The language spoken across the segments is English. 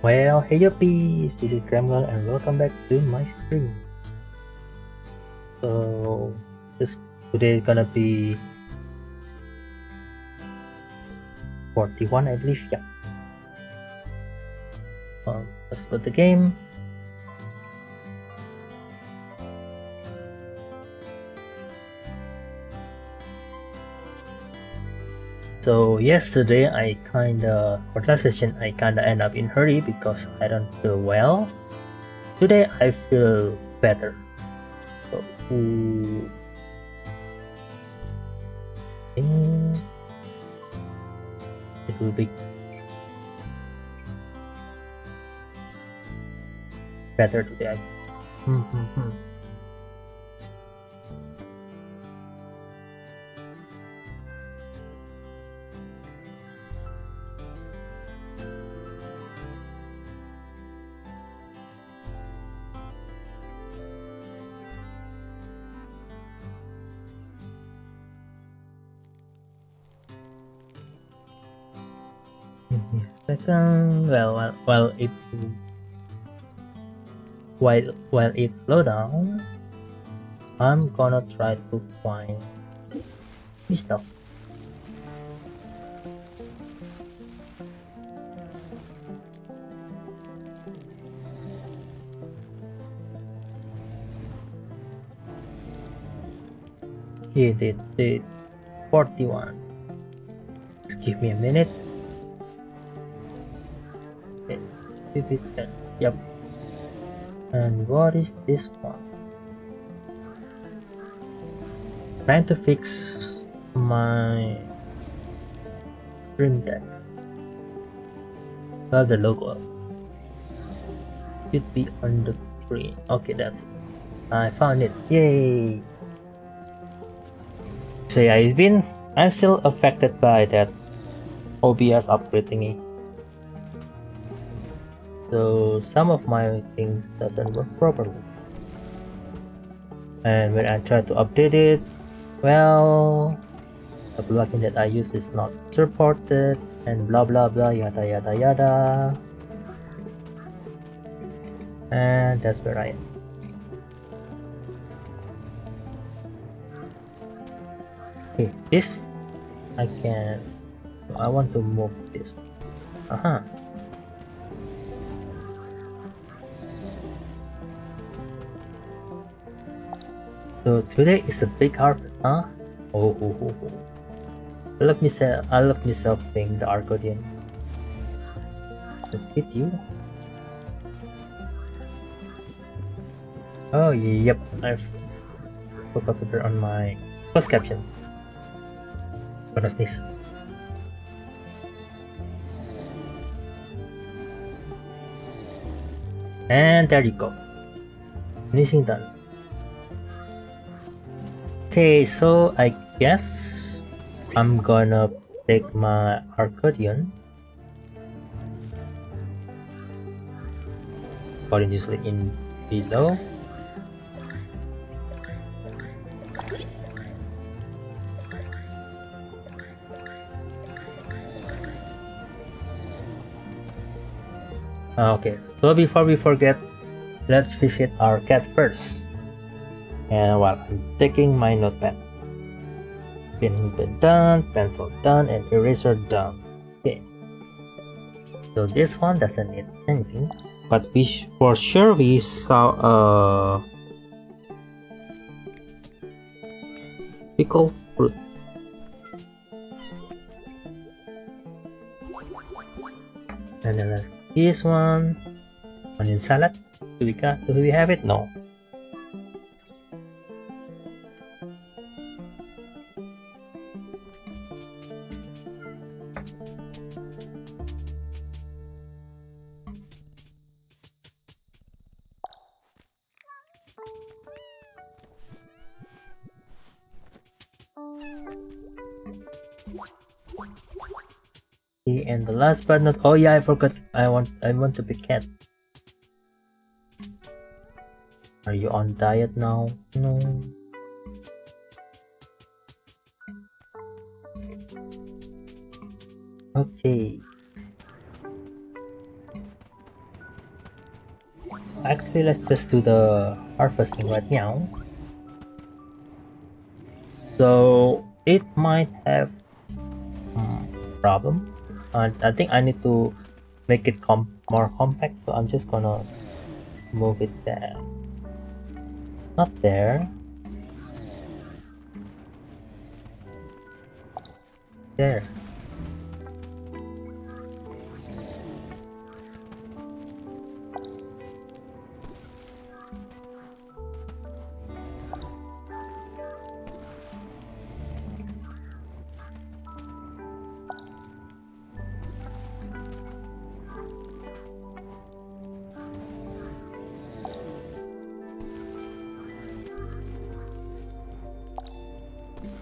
Well, hey yuppies, this is Gramgoyle and welcome back to my stream. So, today is gonna be 41, I believe, yeah. Let's put the game. So yesterday for that session, I kinda end up in a hurry because I don't feel well. Today I feel better. So, it will be better today. While it slow down, I'm gonna try to find stuff. Here it is, 41. Just give me a minute. Yep. And what is this one? Trying to fix my stream deck. Well, the logo should be on the screen. Okay, that's it. I found it. Yay! So yeah, I'm still affected by that OBS upgrade thingy. So some of my things doesn't work properly, and when I try to update it, well, the plugin that I use is not supported and blah blah blah yada yada yada, and that's where I am. Okay, this I want to move this. So today is a big harvest, huh? I love myself being the Argodian. Let's hit you. Oh yep, I forgot to turn on my closed caption. I'm gonna sneeze. And there you go. Sneezing done. Okay, so I guess I'm gonna take my Arcadian. Courageously in below. Okay, so before we forget, let's visit our cat first. And while I'm taking my notepad, pen done, pencil done, and eraser done. Okay. So this one doesn't need anything, but for sure we saw a pickle fruit. And then let's this one, onion salad. Do we have it? No. And the last but not I forgot. I want to be cat. Are you on diet now? No. Okay. So actually, let's just do the harvesting right now. So it might have problem, and I think I need to make it more compact. So I'm just gonna move it there, not there. There.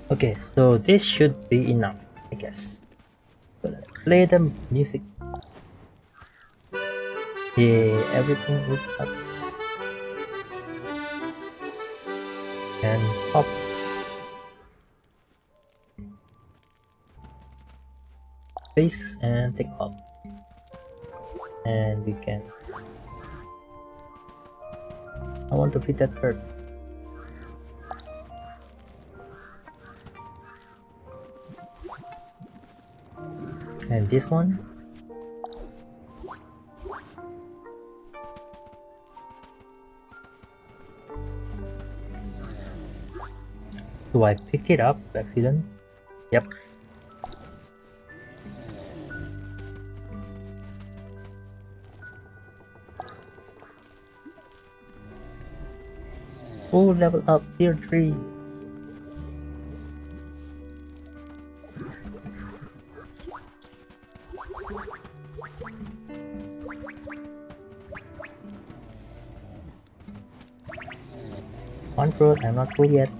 Okay, so this should be enough, I guess. So let's play the music. Yeah, everything is up. And pop. Face and take off. And we can... I want to feed that bird. And this one. Do I pick it up by accident? Yep. Oh, level up, tier 3. One fruit, I'm not full yet.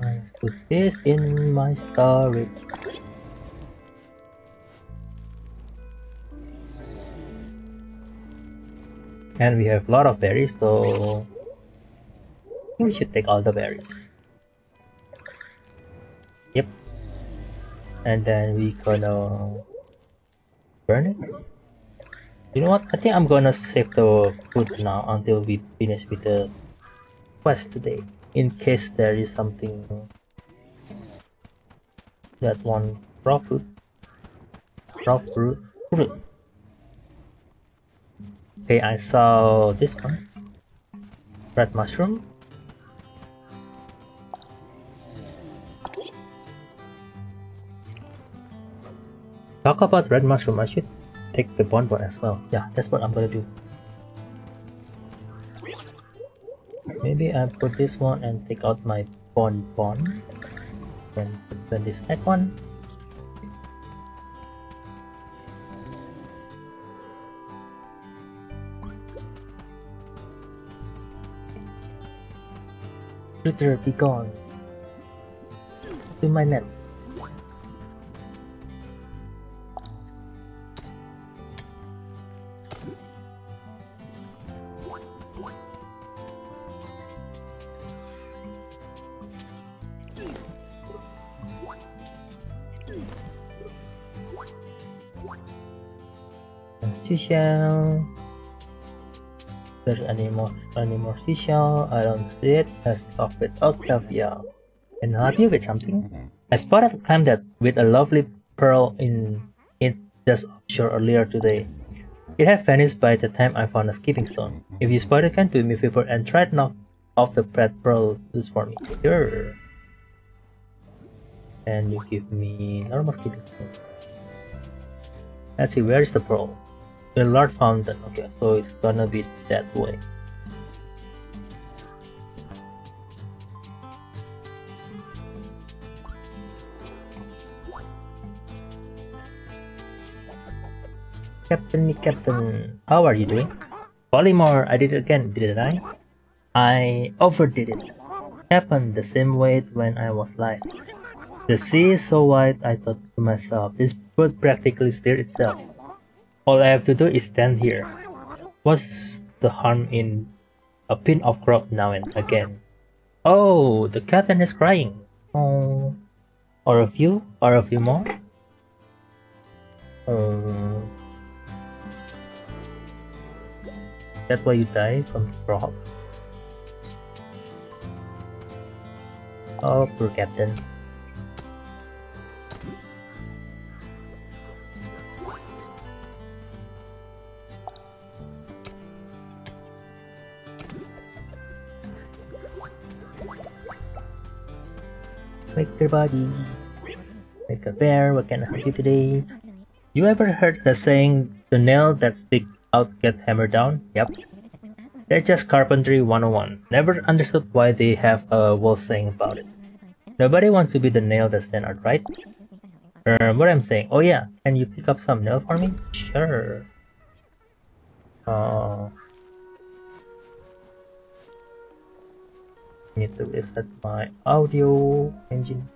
Let's put this in my storage. And we have a lot of berries, so we should take all the berries. Yep. And then we gonna burn it. You know what? I think I'm gonna save the food now until we finish with the quest today, in case there is something that wants raw food. Raw fruit. Okay, I saw this one. Red mushroom. Talk about red mushroom, I should take the bonbon as well. Yeah, that's what I'm gonna do. Maybe I put this one and take out my bonbon. Then put this next one. Shooter, be gone. To my net. Seashell. There's any more seashell? I don't see it. Let's talk with Octavia. Can I help you with something? I spotted a clam that with a lovely pearl in it just offshore earlier today. It had vanished by the time I found a skipping stone. If you spot it, can do me a favor and try to knock off the red pearl loose for me. Sure. And you give me normal skipping stone. Let's see, where is the pearl? The large fountain. Okay, so it's gonna be that way. Captain, how are you doing? Polymore, I did it again, didn't I? I overdid it. Happened the same way when I was live. The sea is so wide, I thought to myself, this boat practically steered itself. All I have to do is stand here. What's the harm in a pin of grog now and again? Oh, the captain is crying. Oh, or a few more? That's why you die from drop. Oh, poor captain. Make your body. Make a bear, what can I help you today? You ever heard the saying, the nail that sticks out gets hammered down? Yep. They're just carpentry 101. Never understood why they have a whole saying about it. Nobody wants to be the nail that stands out, right? What I'm saying. Oh yeah, can you pick up some nail for me? Sure. Need to reset my audio engine.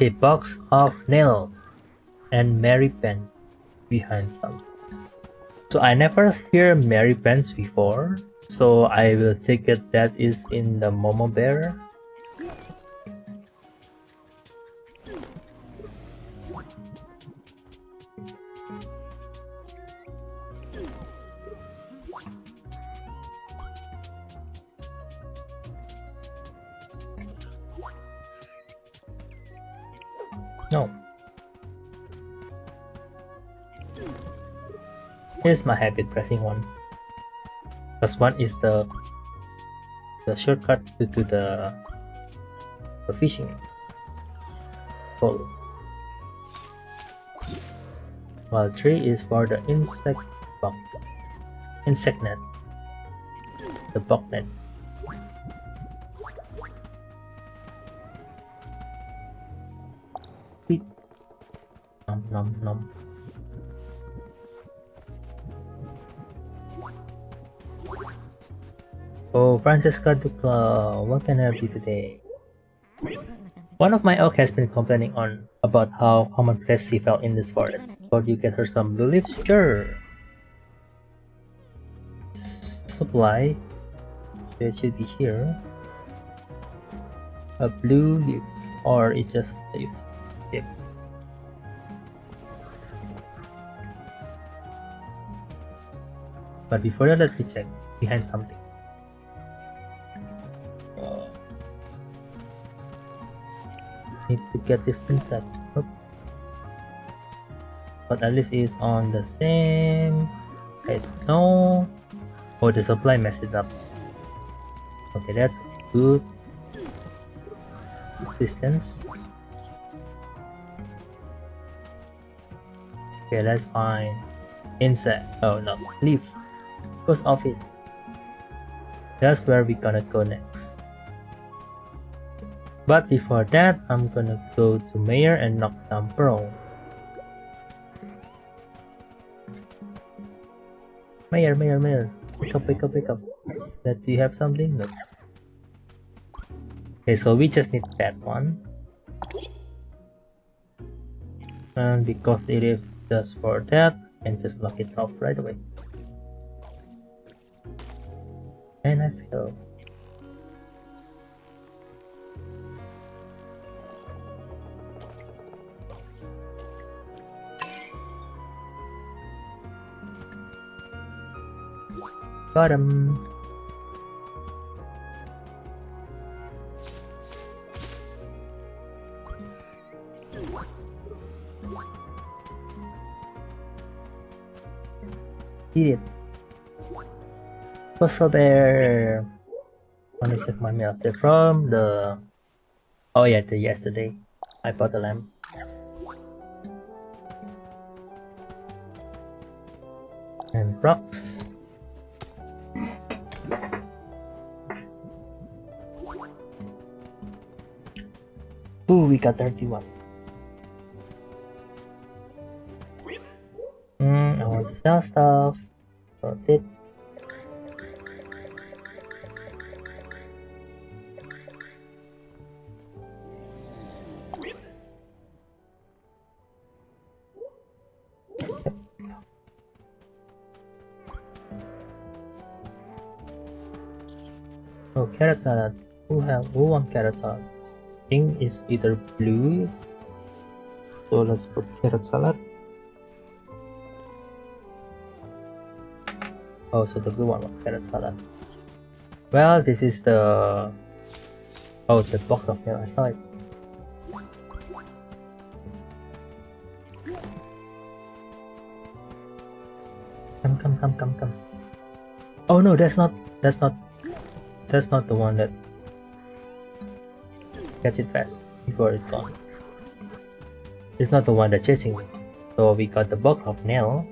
A box of nails and Mary Pen behind some. So I never hear Mary Pens before, so I will take it that is in the Momo Bear. No. Here's my habit pressing one. Plus one is the shortcut to do the fishing. Hole. While three is for the insect box. Insect net. The box net. Nom nom. Oh, Francesca Ducla, what can I help you today? One of my elk has been complaining on about how commonplace she felt in this forest. Could you get her some blue leaves? Sure. Supply. They should be here. A blue leaf, or it's just a leaf. Yep. But before that, let me check behind something. Need to get this insect. Nope. But at least it's on the same. Wait, no. Oh, the supply messed it up. Okay, that's good. Distance. Okay, let's find insect. Oh no, leaf. Post office. That's where we gonna go next. But before that, I'm gonna go to Mayor and knock some pearl. Mayor, Mayor, Mayor. Wake up, wake up, wake up. That, do you have something? No. Okay, so we just need that one. And because it is just for that, I can just knock it off right away. And I fail. Got him. Eat it. Puzzle bear. I want to check my mail after from the. Oh yeah, the yesterday. I bought the lamp. And rocks. Ooh, we got 31. I want to sell stuff. Got it. Oh, carrot salad. Who wants carrot salad? Is either blue so let's put carrot salad. Oh, so the blue one was carrot salad. Well, this is the... oh, the box of carrot salad. Come. Oh no, that's not the one that catch it fast before it's gone. It's not the one that's chasing me. So we got the box of nail.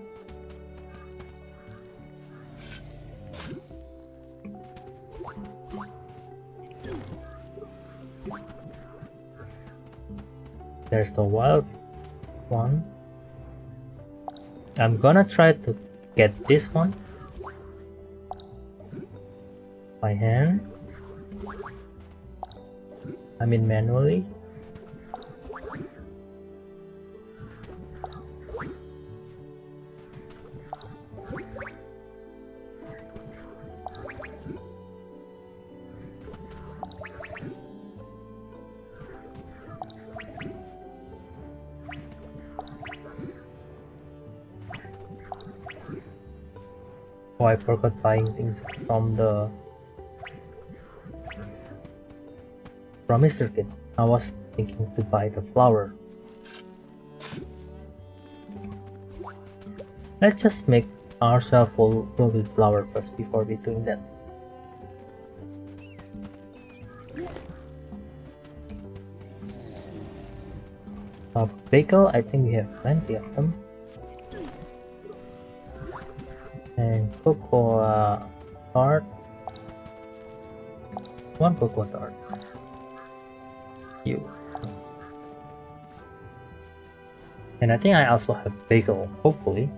There's the wild one. I'm gonna try to get this one by hand. I mean manually. Oh, I forgot buying things from the... from Mr. Kid. I was thinking to buy the flower. Let's just make ourselves full with flower first before we doing that. Of bagel, I think we have plenty of them. And cocoa tart. One cocoa tart. You. And I think I also have bagel, hopefully.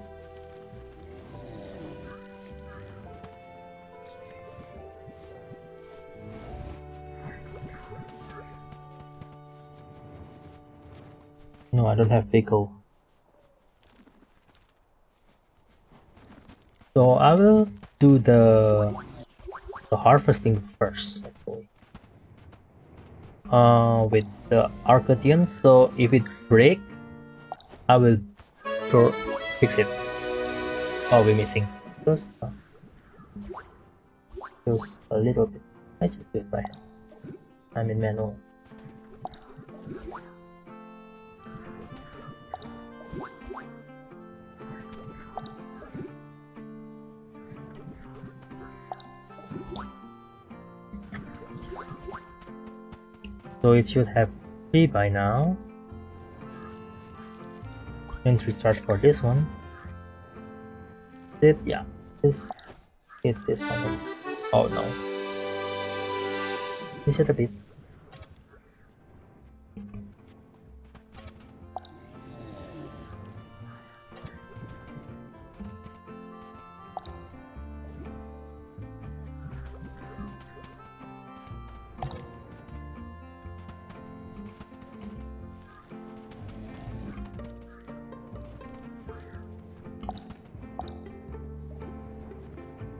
No, I don't have bagel. So I will do the harvesting first, actually. With the Arcadian, so if it breaks, I will fix it. Oh, we're missing. Just a little bit. I just do it by hand. I'm in manual. So it should have 3 by now. Entry charge for this one. Did yeah? Just hit this one. Oh no! Miss it a bit.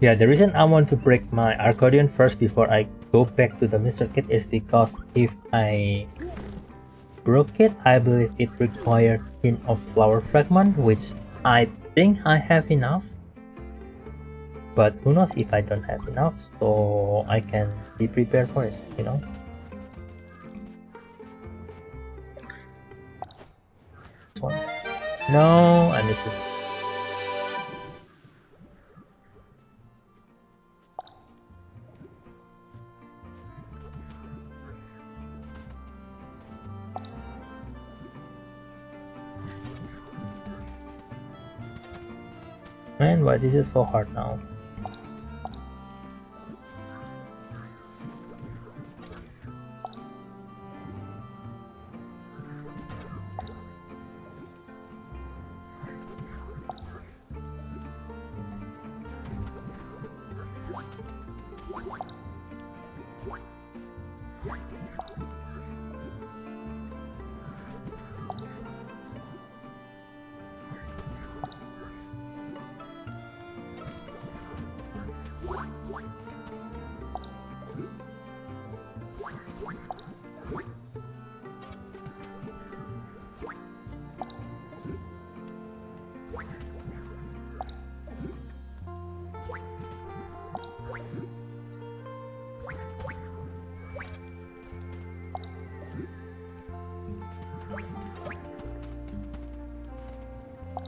Yeah, the reason I want to break my Arcadian first before I go back to the Mr. Kid is because if I broke it, I believe it required tin of flower fragment, which I think I have enough. But who knows if I don't have enough, so I can be prepared for it, you know. This one. No, I missed it. Man, why this is so hard now?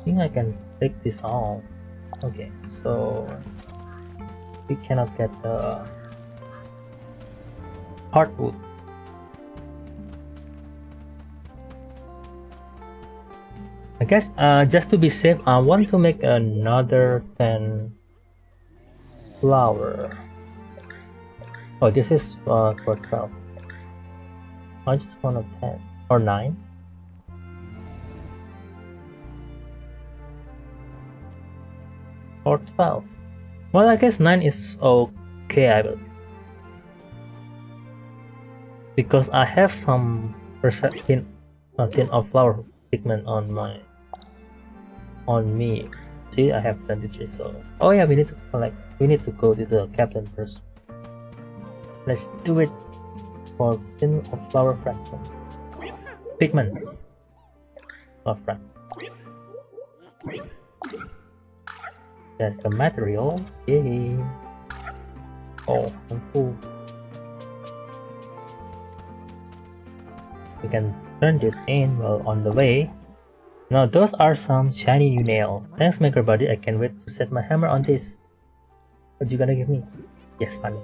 think I can take this all. Okay, so we cannot get the hardwood. I guess just to be safe, I want to make another 10 flower. Oh, this is for 12. I just want a 10 or 9. Or 12. Well, I guess 9 is okay, I believe. Because I have some tin of flower pigment on me. See, I have 23, so... Oh yeah, we need to collect. We need to go to the captain first. Let's do it for tin of flower fragment. Pigment. Flower fragment. That's the materials. Yay! Oh, I'm full. We can turn this in while on the way. Now those are some shiny nails. Thanks, maker buddy. I can't wait to set my hammer on this. What you gonna give me? Yes, money.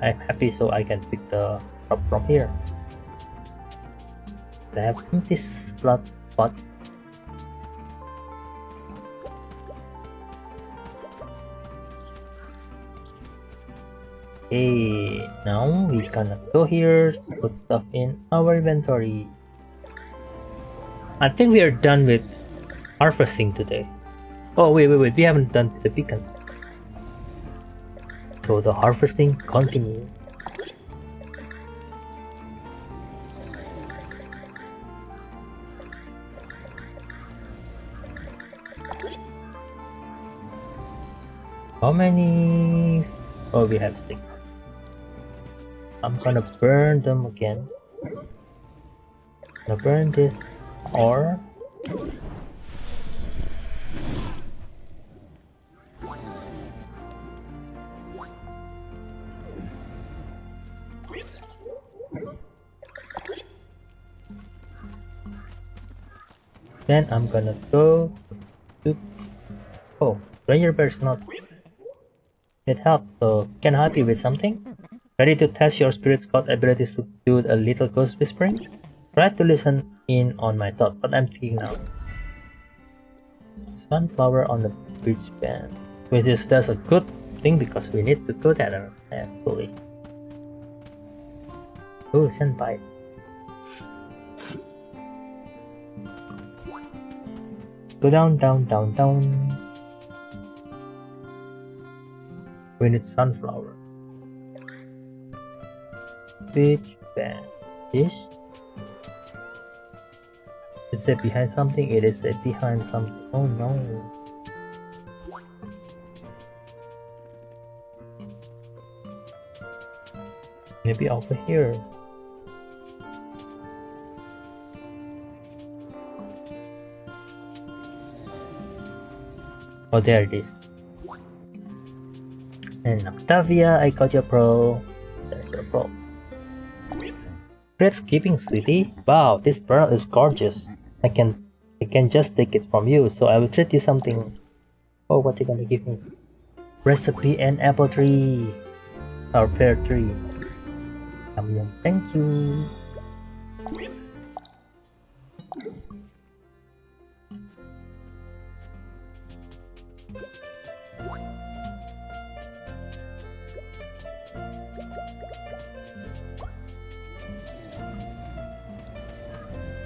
I'm happy, so I can pick the up from here. I have empty blood pot. Okay, now we gonna go here to put stuff in our inventory. I think we are done with harvesting today. Oh wait, we haven't done the beacon. So the harvesting continues. How many? Oh, we have 6. I'm gonna burn them again. Gonna burn this ore. Then I'm gonna go to... Oh, Ranger Bear's not... It helps, so can I help you with something? Ready to test your spirit scout abilities to do a little ghost whispering? Try to listen in on my thoughts, but I'm thinking now. Sunflower on the bridge band, which is that's a good thing because we need to do that fully. Oh, senpai. Go down, down, down, down. We need sunflower. Beach band ish. Is it behind something? It is set behind something. Oh no. Maybe over here. Oh, there it is. And Octavia, I got your pearl. That's your pearl. Great skipping, sweetie. Wow, this pearl is gorgeous. I can just take it from you, so I will treat you something. Oh, what are you gonna give me? Recipe and apple tree. Or pear tree. Yum yum, thank you.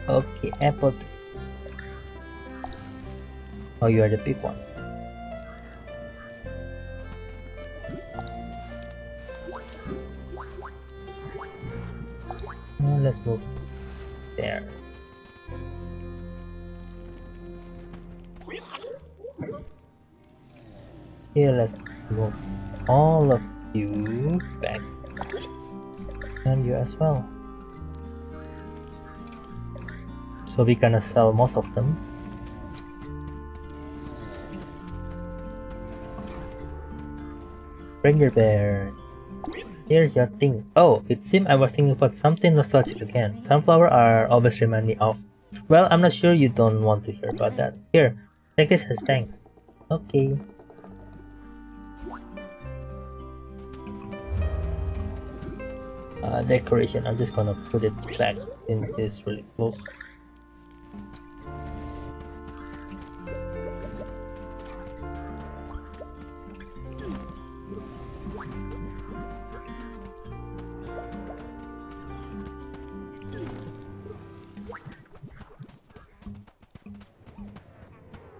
Okay, apple tree. Oh, you are the big one. Now let's move there. Here, let's move all of you back. And you as well. So we're gonna sell most of them. Ranger Bear, here's your thing. Oh, it seemed I was thinking about something nostalgic again. Sunflowers always remind me of Well, I'm not sure you don't want to hear about that. Here, take this as thanks. Okay. Decoration, I'm just gonna put it back in this really close.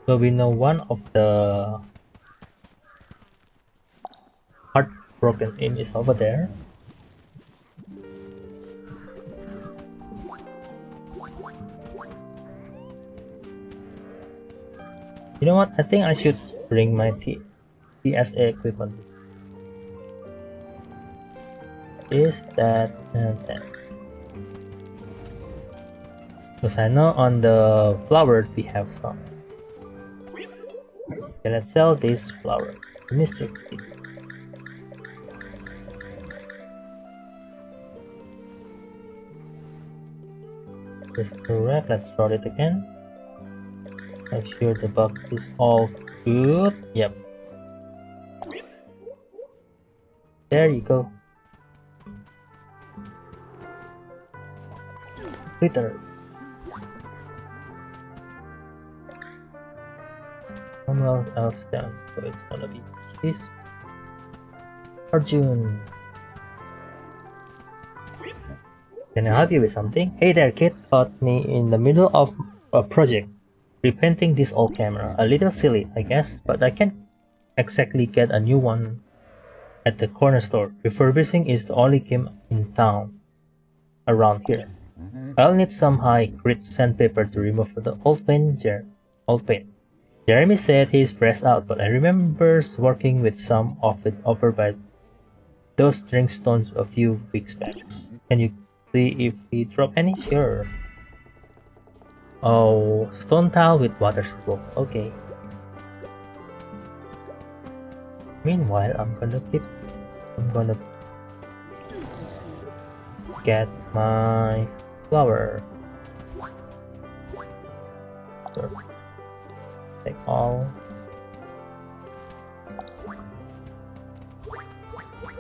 So we know one of the heartbroken imp is over there. You know what? I think I should bring my TSA equipment. Is that and that? Because I know on the flower we have some. Okay, let's sell this flower, Mr. Kid. This is correct. Let's sort it again. Make sure the box is all good. Yep. There you go. Twitter. Someone else down. So it's gonna be this. Arjun. Can I help you with something? Hey there, kid. Caught me in the middle of a project. Repainting this old camera. A little silly, I guess, but I can't exactly get a new one at the corner store. Refurbishing is the only game in town around here. I'll need some high grit sandpaper to remove the old paint. Jeremy said he's fresh out, but I remember working with some of it over by those drink stones a few weeks back. Can you see if he dropped any? Sure. Oh, stone tile with water symbols. Okay. Meanwhile, I'm gonna get my flower. So, take all.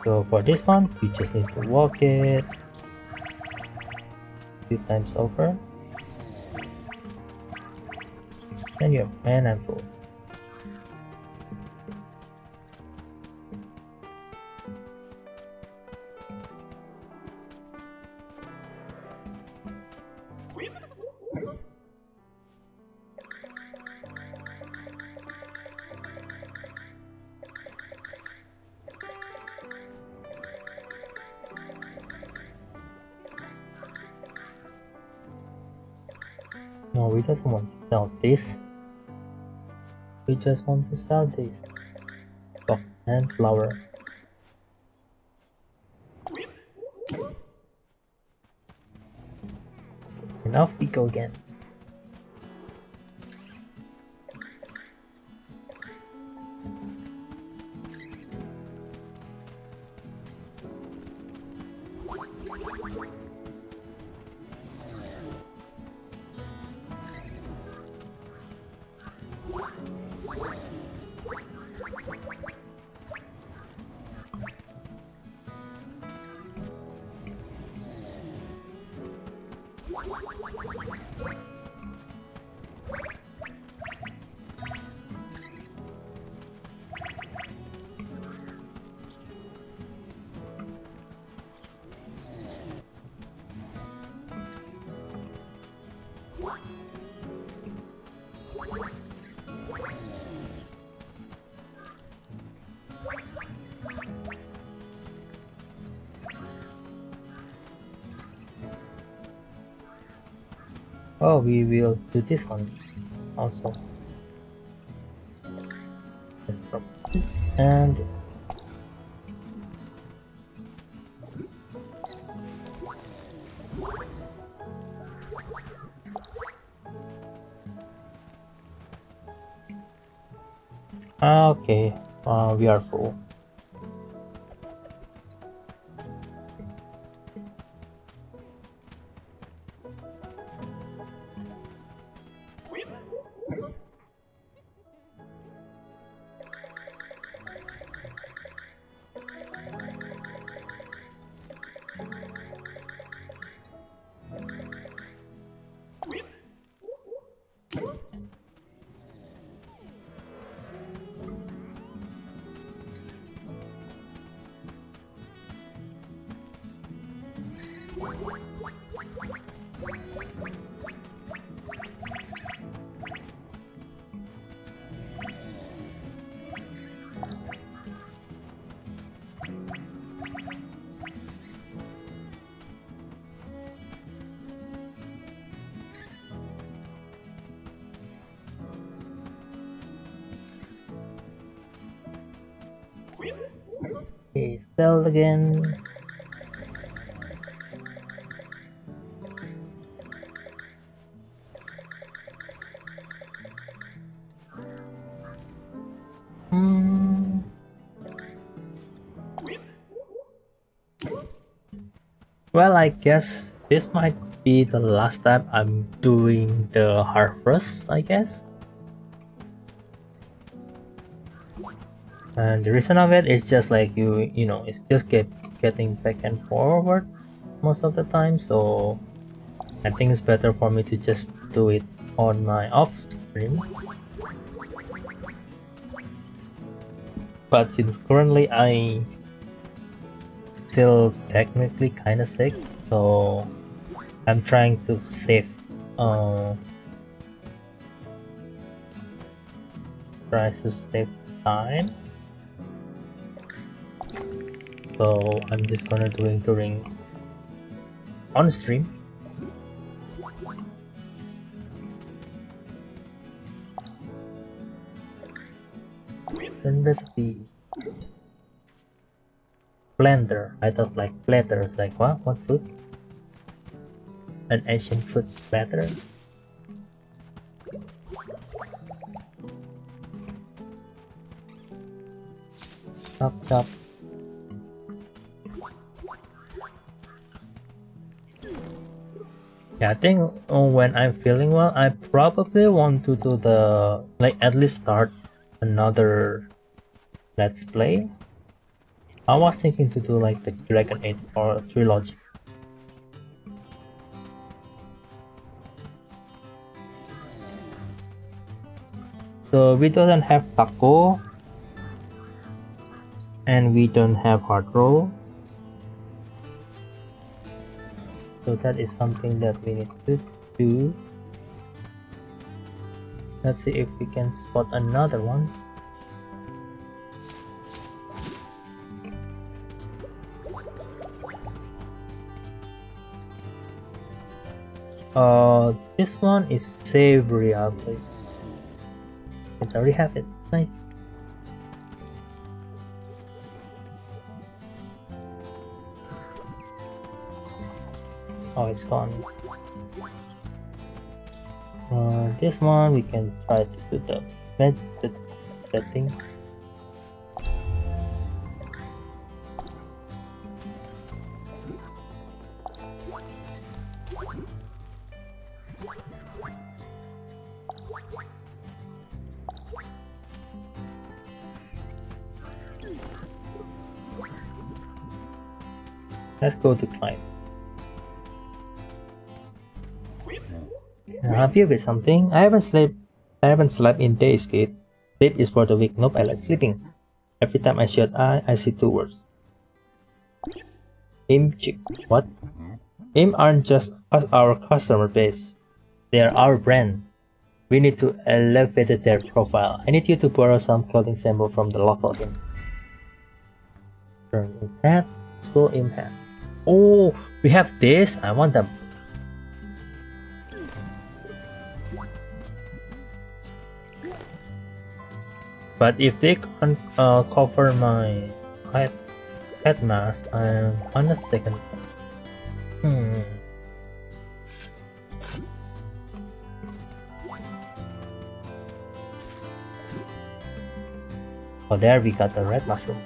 So for this one, we just need to walk it a few times over. And you have man and food. No, we just want to sell this. We just want to sell this box and flower. And off we go again. Oh, we will do this one also. Let's drop this and okay, we are full. Okay, sell again. Well, I guess this might be the last time I'm doing the harvest, I guess. And the reason of it is just like you know, it's just getting back and forward most of the time, so I think it's better for me to just do it on my off stream. But since currently I still technically kind of sick, so I'm trying to save try to save time. So I'm just gonna do it during on stream. Then recipe blender. I thought like platter. It's like what? What food? An Asian food platter. Chop chop. Yeah, I think when I'm feeling well, I probably want to do the, like, at least start another Let's Play. I was thinking to do like the Dragon Age or Trilogy. So we don't have taco. And we don't have hard roll. So that is something that we need to do. Let's see if we can spot another one. This one is savory, I believe. I already have it. Nice. Oh, it's gone. This one we can try to do the setting. Let's go to client. Happy with something? I haven't slept in days, kid. Sleep is for the weak. Nope, I like sleeping. Every time I shut eye, I see two words. Imp chick. What? Imp aren't just our customer base. They're our brand. We need to elevate their profile. I need you to borrow some clothing sample from the local game. Turn Imp Hat. School Imp Hat. Oh, we have this. I want them. But if they can't cover my head mask, I'm on the second mask. Oh, there we got the red mushroom.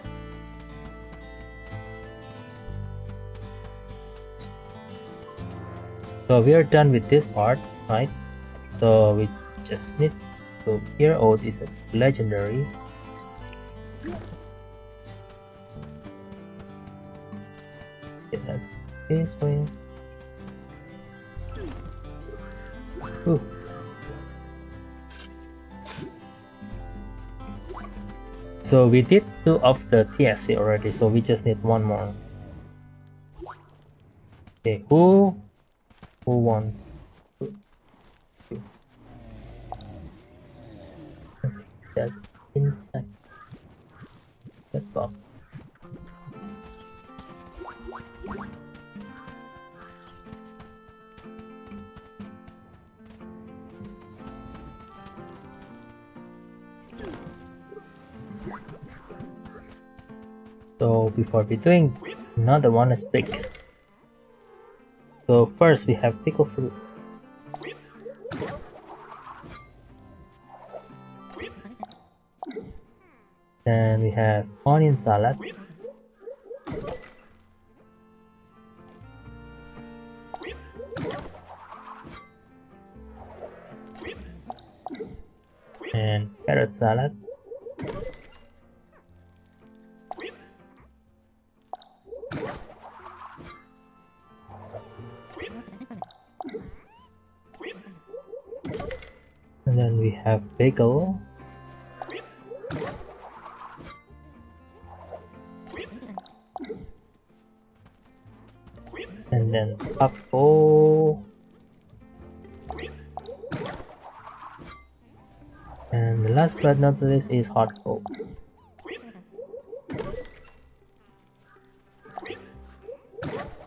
So we are done with this part, right? So we just need. So here, Oath is a legendary. Okay, that's this way. Ooh. So we did 2 of the TSC already, so we just need one more. Okay, who won? That's inside that box. So before we doing another one is pick. So first we have pickle fruit. Then we have onion salad. And carrot salad. And then we have bagel. And then apple. And the last but not least is hot cocoa.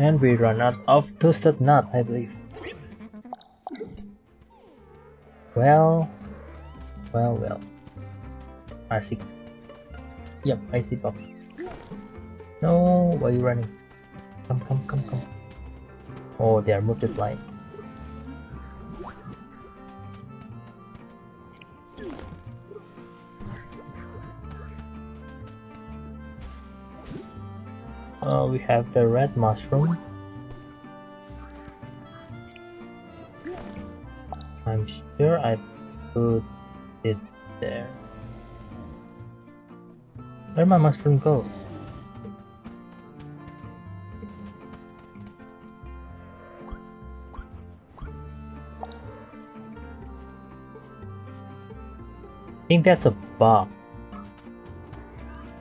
And we run out of toasted nut, I believe. Well. I see. Yep, I see Bob. No, why are you running? Come. Oh, they are multiplying. Oh, we have the red mushroom. I'm sure I put it there. Where'd my mushroom go? I think that's a bug.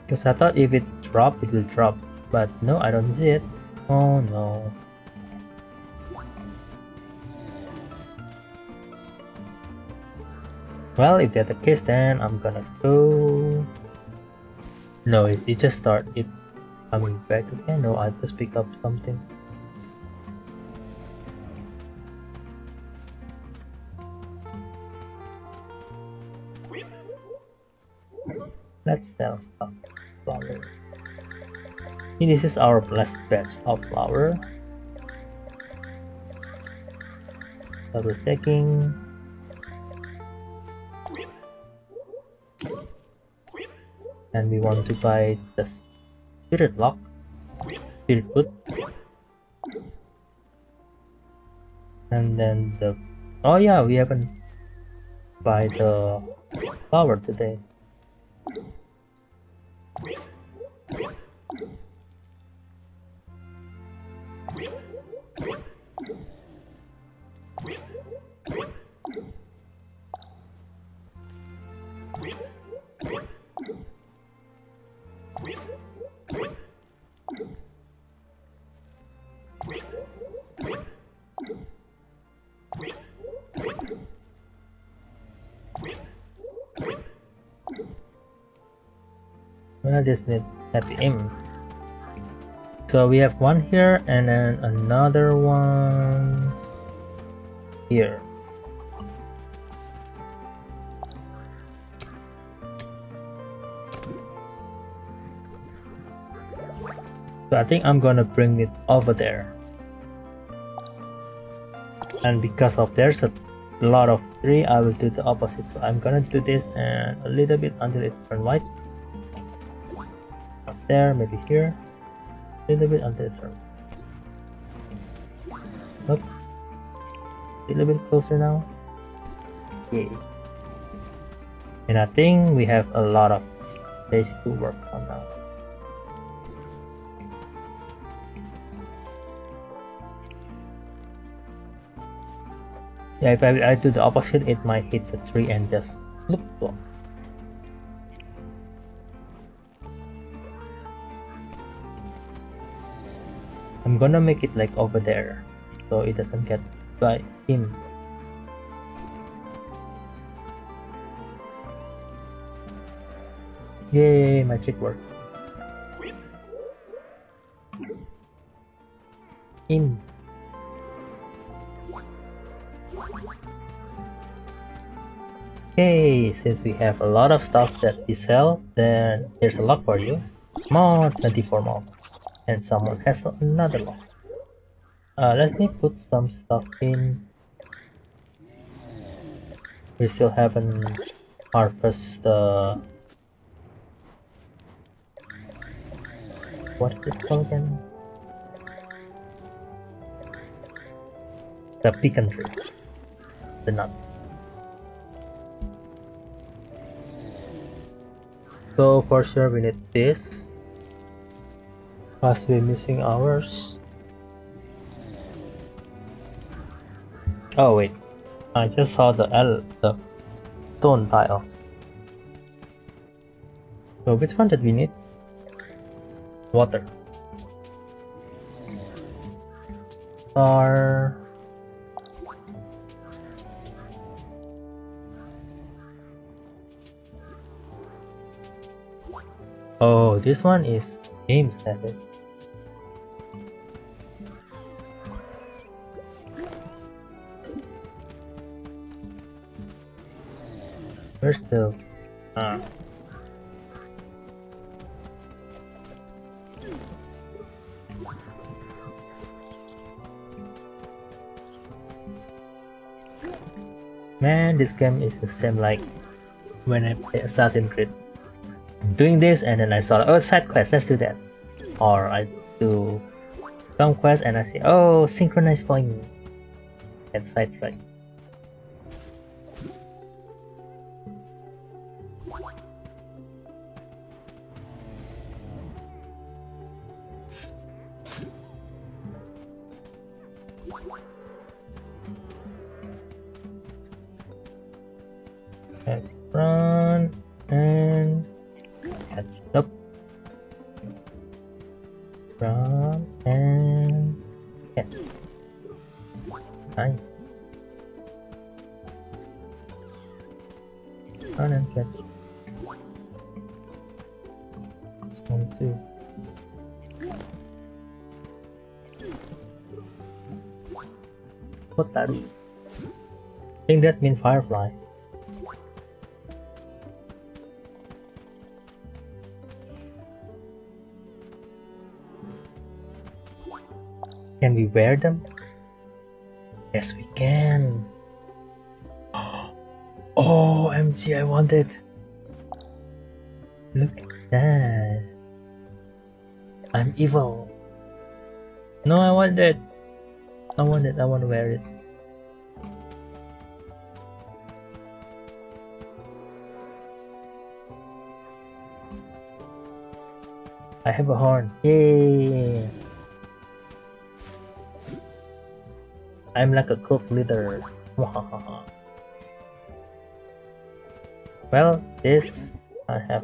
Because I thought if it dropped, it will drop. But no, I don't see it. Oh no. Well, if that's the case, then I'm gonna go... No, it just start. It coming back again. No, I just pick up something. Let's sell stuff. Flour. This is our last batch of flour. Double checking. And we want to buy the spirit wood, and then the oh yeah, we haven't buy the flower today. I just need happy aim. So we have one here and then another one here. So I think I'm gonna bring it over there. And because of there's a lot of three, I will do the opposite. So I'm gonna do this and a little bit until it turns white. There, maybe here, a little bit until it turns. Nope. A little bit closer now. Yay. And I think we have a lot of space to work on now. Yeah, if I do the opposite, it might hit the tree and just look block. I I'm gonna make it like over there so it doesn't get by him. Yay, my trick worked. In. Okay, since we have a lot of stuff that we sell, then there's a lock for you. More 24 more. And someone has another lock. Let me put some stuff in. We still haven't harvested the... What is it called again? The pecan tree. The nut. So for sure we need this. Plus we're missing ours. Oh wait, I just saw the stone tile. So which one did we need? Water. Star. Oh, this one is game static. Where's the... Man, this game is the same like when I play Assassin's Creed. I'm doing this and then I saw, oh, side quest, let's do that. Or I do some quest and I say, oh, synchronize point. And sidetrack. That mean firefly. Can we wear them? Yes, we can. Oh, MG, I want it. Look at that. I'm evil. No, I want it. I want it. I want to wear it. I have a horn. Yay! I'm like a cult leader. Well, this I have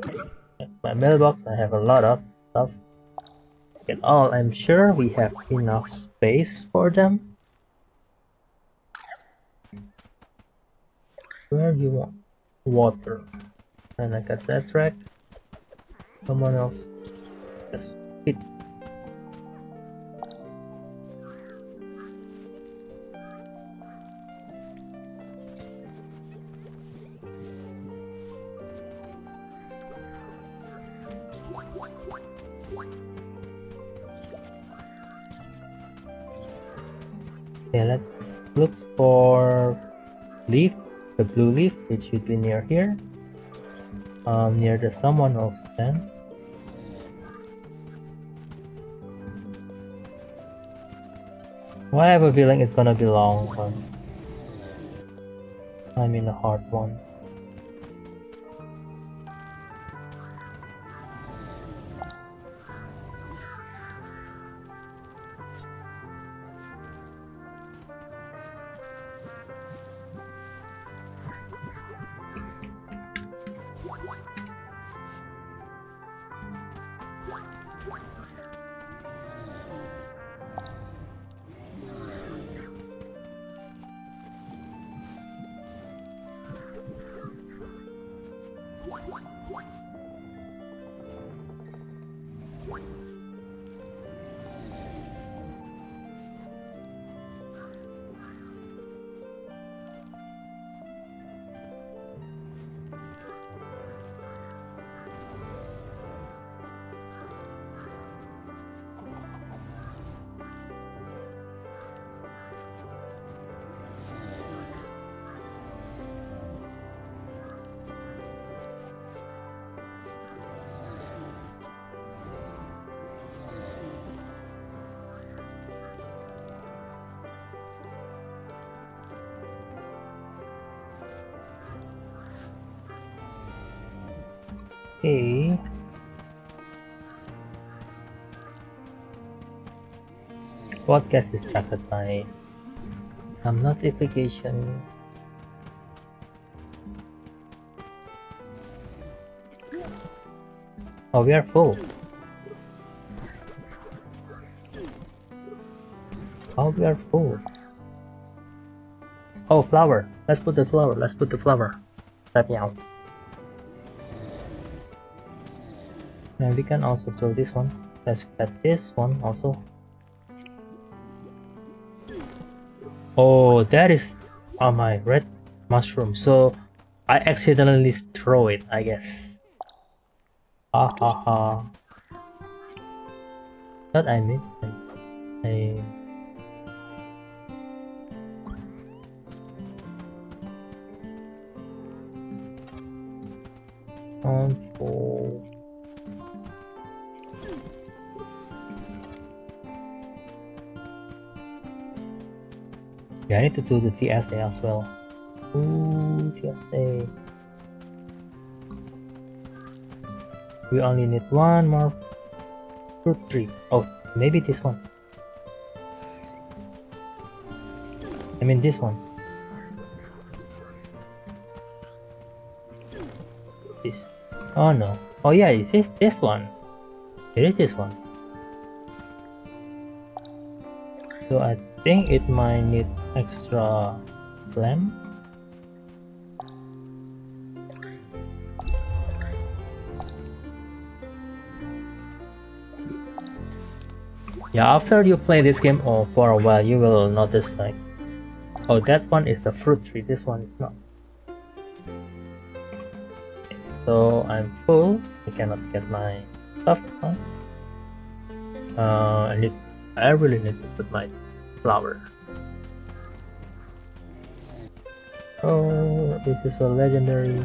my mailbox. I have a lot of stuff. In all, I'm sure we have enough space for them. Where do you want water? And I got that track. Someone else. Yes, it. Okay, let's look for leaf, the blue leaf, which should be near here, near the someone else then. Well, I have a feeling it's gonna be long one. I mean a hard one. Okay. What gets distracted by some notification? Oh, we are full. Oh, we are full. Oh, flower. Let's put the flower. Let's put the flower. Let me out. And we can also throw this one. Let's get this one also. Oh, that is on my red mushroom. So I accidentally throw it, I guess. Ha ha ha. But I mean, for yeah, I need to do the TSA as well. Ooh, TSA. We only need one more fruit tree. Oh, maybe this one. I mean this one. This. Oh no. Oh yeah, it is this one. It is this one. So I think it might need extra lamp. Yeah, after you play this game for a while, you will notice like, oh, that one is the fruit tree, this one is not. So I'm full. I cannot get my stuff done. I really need to put my flower. Oh, this is a legendary.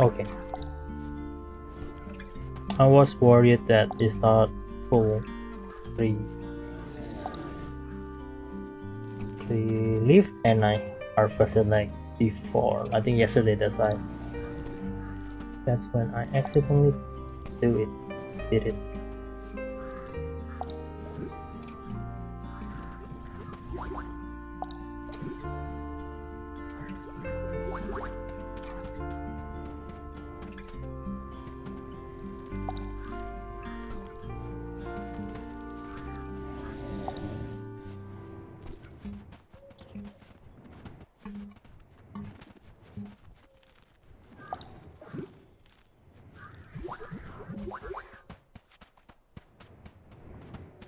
Okay. I was worried that it's not full. Three leaf, and I harvested like before. I think yesterday. That's why. That's when I accidentally did it.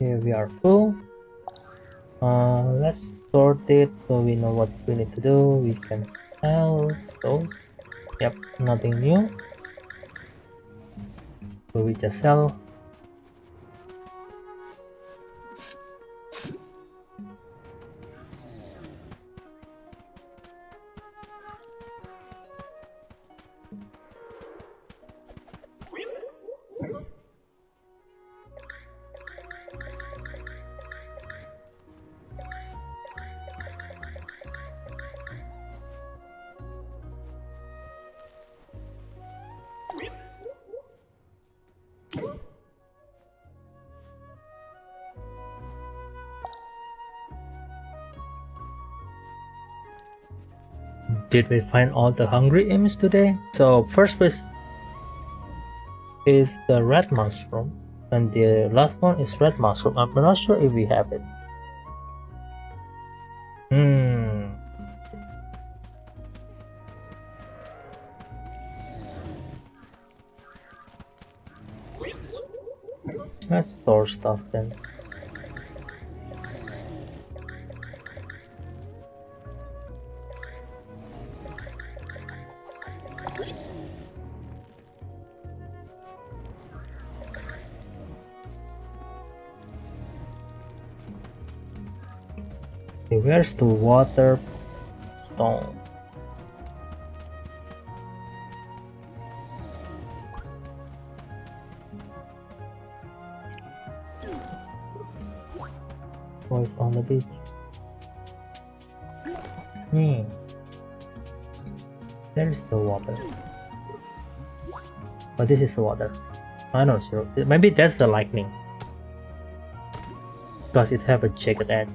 We are full. Let's sort it so we know what we need to do. We can sell those. Yep, nothing new. So we just sell. Did we find all the hungry imps today? So first place is the red mushroom, and the last one is red mushroom. I'm not sure if we have it. Let's store stuff then. Okay, where's the water stone? Boys on the beach. Hmm. There's the water. But this is the water. I'm not sure. Maybe that's the lightning. Because it have a jagged edge.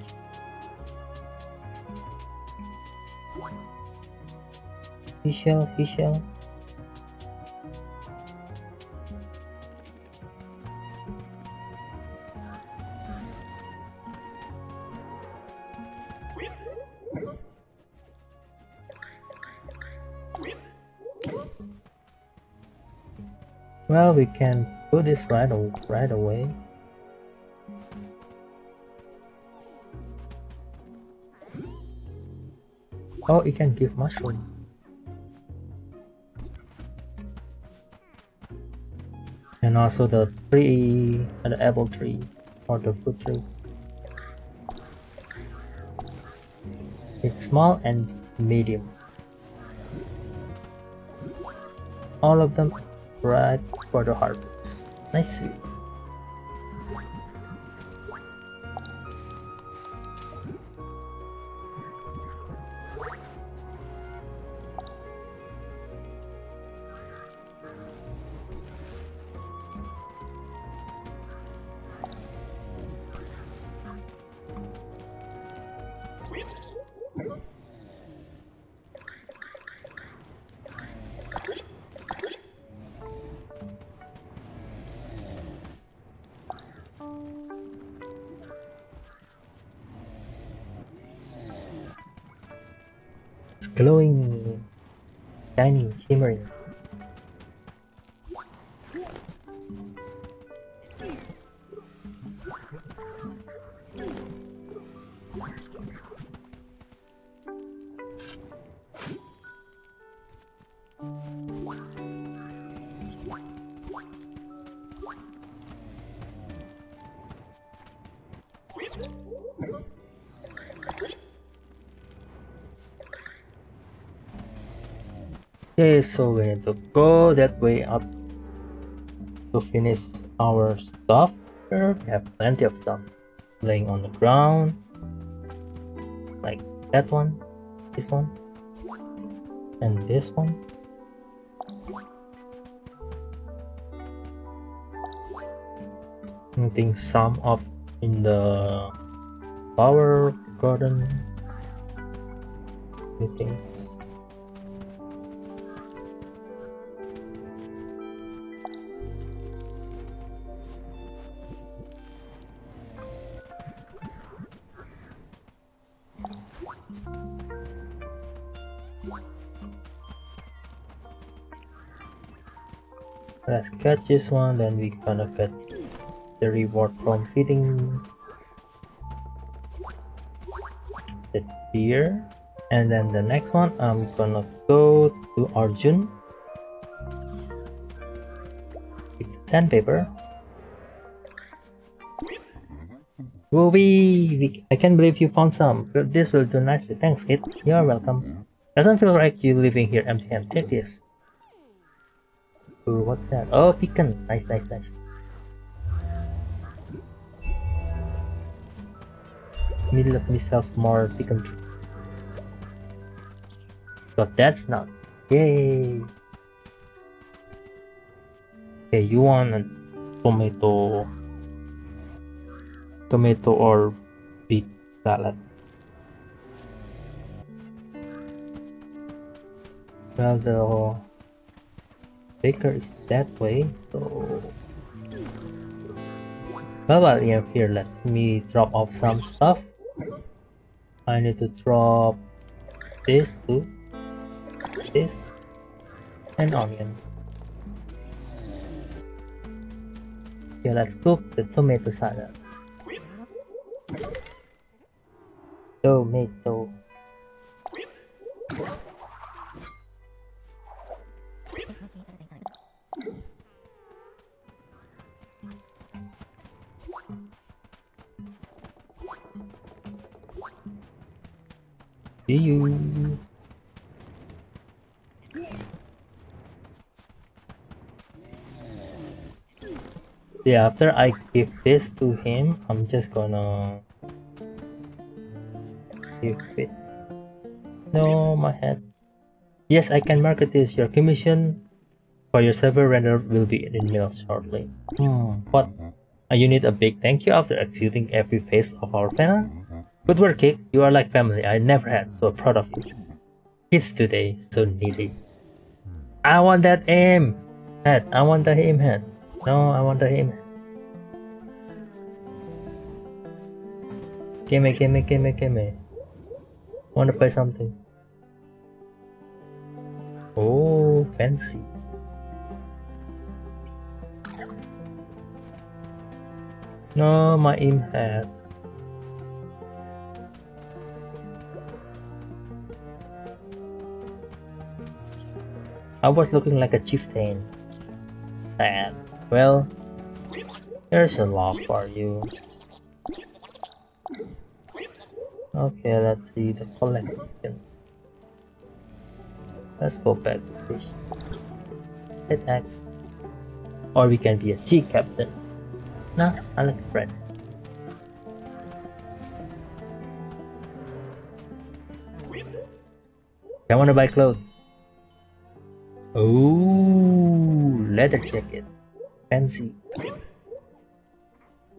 Seashell, seashell. Well, we can do this right away. Oh, it can give mushroom. And also the tree, the apple tree, or the fruit tree. It's small and medium. All of them right for the harvest. Nice. Glowing, shining, shimmering. Okay, so we need to go that way up to finish our stuff. We have plenty of stuff laying on the ground, like that one, this one, and this one. I think some of in the flower garden. I think. Let's catch this one, then we gonna get the reward from feeding the deer. And then the next one, I'm gonna go to Arjun with the sandpaper. Woohoo! I can't believe you found some. This will do nicely. Thanks, kid. You're welcome. Doesn't feel like you living here empty-handed. Take this. Ooh, what's that? Oh, pecan! Nice, nice, nice. Middle of myself more pecan tree. But that's not. Yay! Okay, you want a tomato. Tomato or beet salad. Well, the baker is that way, so well, yeah, here let me drop off some stuff. I need to drop this too, this and onion. Okay, let's cook the tomato salad. Tomato. Do you? Yeah, after I give this to him, I'm just gonna give it. No, my head. Yes, I can market this. Your commission for your server render will be in mail shortly. What? You need a big thank you after executing every phase of our panel? Good work, Kid. You are like family. I never had, so proud of you. Kids today, so needy. I want that Imp Hat. I want that Imp Hat. No, I want the him. Gimme, gimme, gimme, gimme. Want to play something? Oh, fancy. No, my Imp Hat. I was looking like a chieftain. Sad. Well, there's a lock for you. Okay, let's see the collection. Let's go back to fish. Attack. Or we can be a sea captain. Nah, I like Fred. I wanna buy clothes. Ooh, leather jacket. Fancy.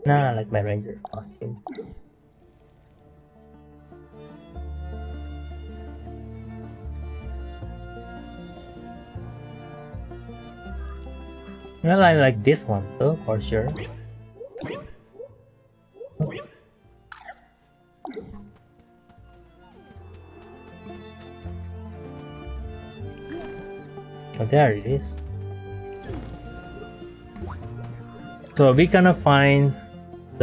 Nah, I like my ranger costume. Well, I like this one though, for sure. Oh, there it is. So we're gonna find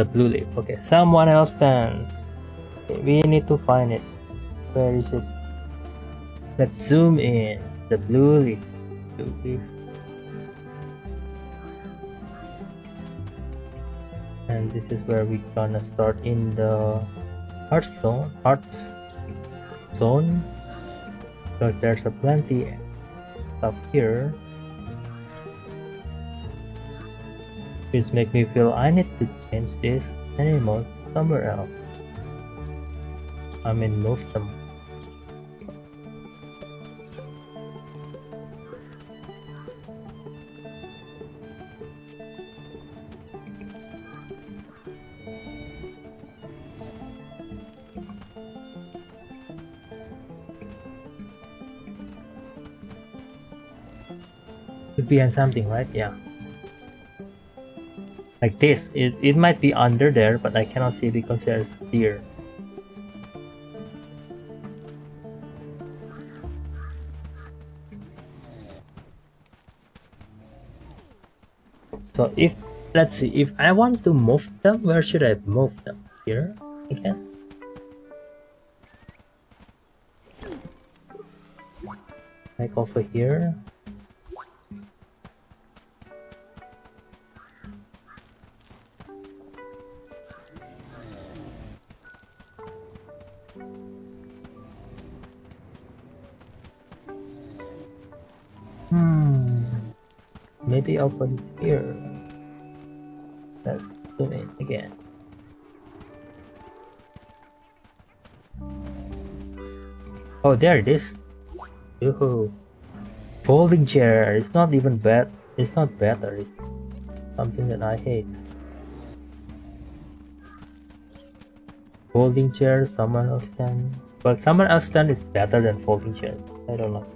the blue leaf. Okay, someone else then. Okay, we need to find it. Where is it? Let's zoom in. The blue leaf. Blue leaf. And this is where we're gonna start in the hearts zone. Hearts zone. Because there's a plenty stuff here. Which make me feel I need to change this animal somewhere else. I mean, move them. Could be on something, right? Yeah. Like this, it might be under there, but I cannot see because there's deer. So if, let's see, if I want to move them, where should I move them? Here, I guess. Like over here. Maybe over here. Let's zoom in again. Oh, there it is. Yoo-hoo. Folding chair. It's not even bad. It's not better. It's something that I hate. Folding chair, someone else stand. But someone else stand is better than folding chair. I don't know.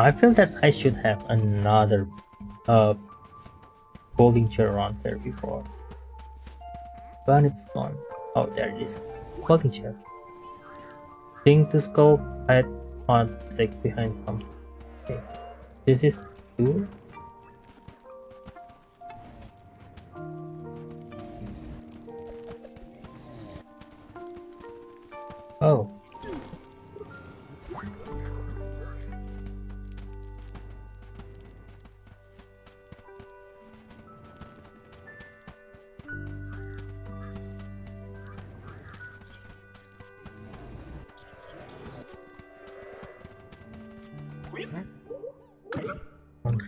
I feel that I should have another folding chair around here before. But it's gone. Oh, there it is. Folding chair. Thing to scope. I want to take behind something. Okay. This is two. Oh.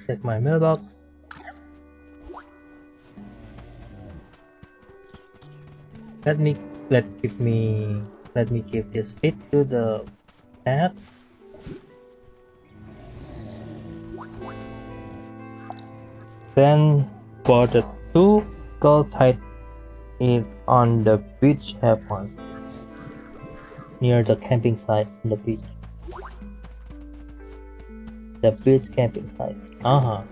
Check my mailbox. Let me give this feed to the cat. Then for the two gold height is on the beach, have one near the camping site on the beach. The beach camping site. Uh-huh.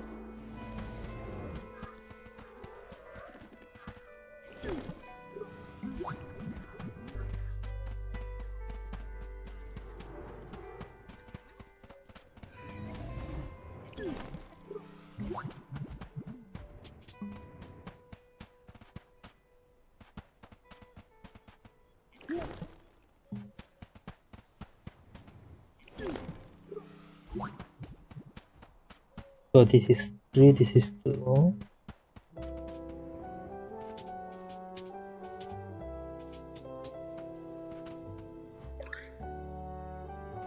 So this is 3, this is 2. So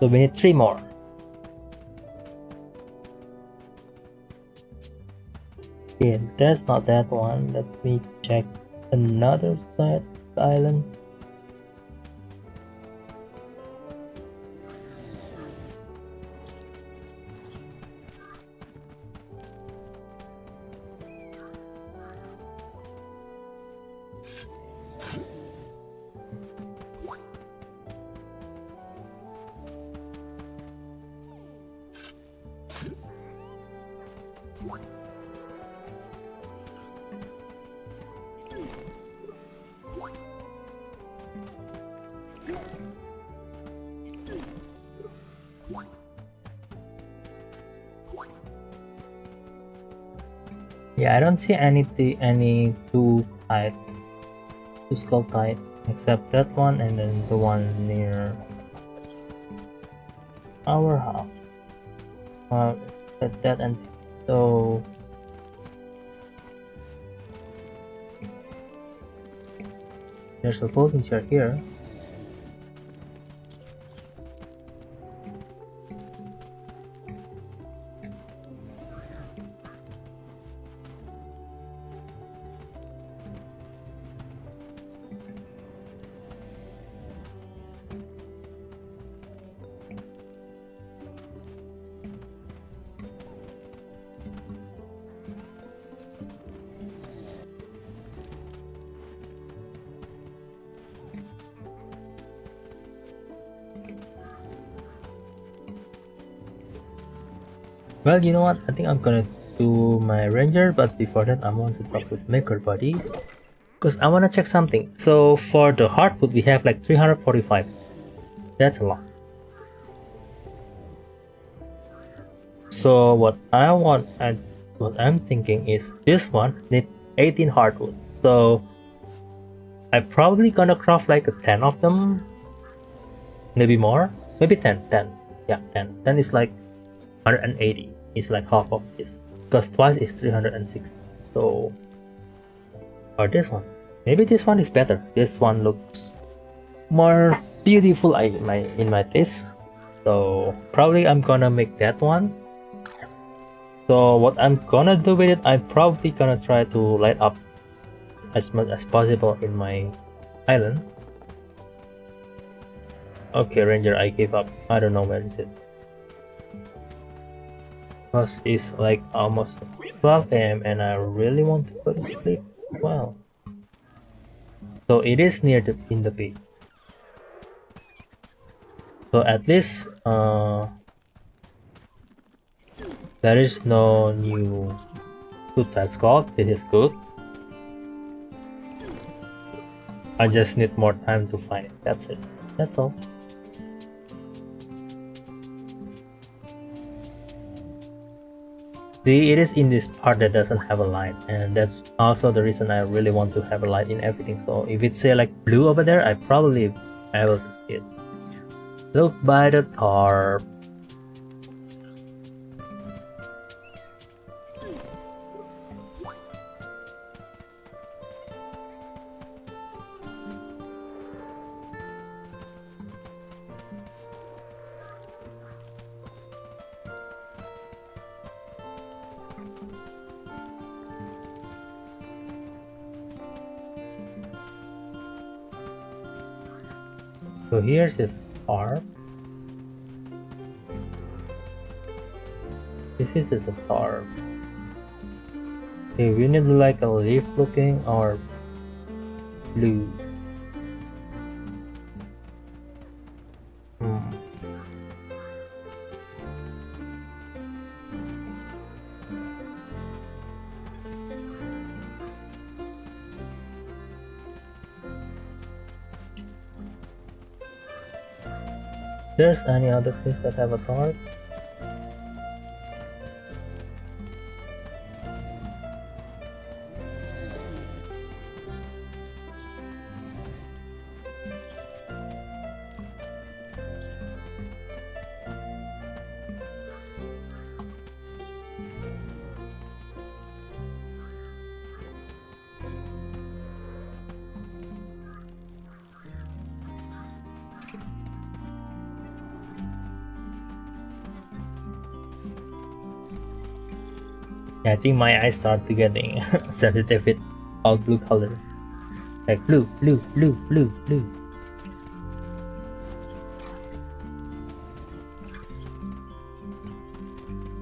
we need 3 more. Okay, that's not that one. Let me check another side of the island. Yeah, I don't see any two type, two skull type, except that one and then the one near our house. Well, at that and so. There's a folding chair here. Well, you know what? I think I'm gonna do my ranger, but before that, I want to talk with Maker Buddy because I wanna check something. So for the hardwood, we have like 345. That's a lot. So what I want and what I'm thinking is this one needs 18 hardwood. So I'm probably gonna craft like 10 of them, maybe more, maybe 10. Yeah, 10. 10 is like 180. It's like half of this because twice is 360. So, or this one, maybe this one is better. This one looks more beautiful in my taste. So probably I'm gonna make that one. So what I'm gonna do with it, I'm probably gonna try to light up as much as possible in my island. Okay, Ranger, I gave up. I don't know where is it. Because it's like almost 12 a.m. and I really want to go to sleep. Wow. So it is near the in the beach. So at least There is no new good that's called. It is good. I just need more time to find it. That's it. That's all. It is in this part that doesn't have a light, and that's also the reason I really want to have a light in everything. So if it say like blue over there, I probably able to see it. Look by the tarp. So here's his tarp. This is his tarp. Okay, we need to like a leaf looking or blue. There's any other fish that have a tarp? I think my eyes start to getting sensitive with all blue color, like blue, blue, blue, blue, blue.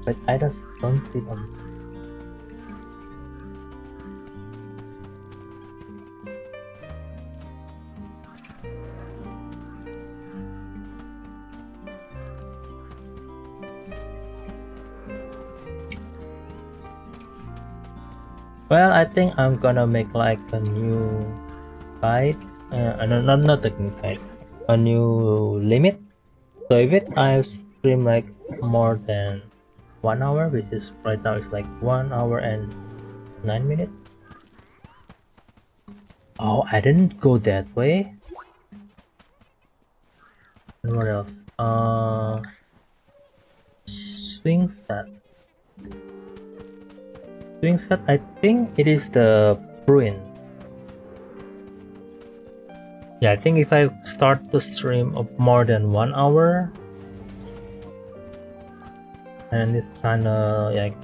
But I just don't see them. Well, I think I'm gonna make like a new guide, not a new guide, a new limit. So if it I stream like more than 1 hour, which is right now it's like 1 hour and 9 minutes. Oh, I didn't go that way. And what else? Swing set. Swing set, I think it is the Bruin. Yeah, I think if I start the stream of more than 1 hour, and it's kinda like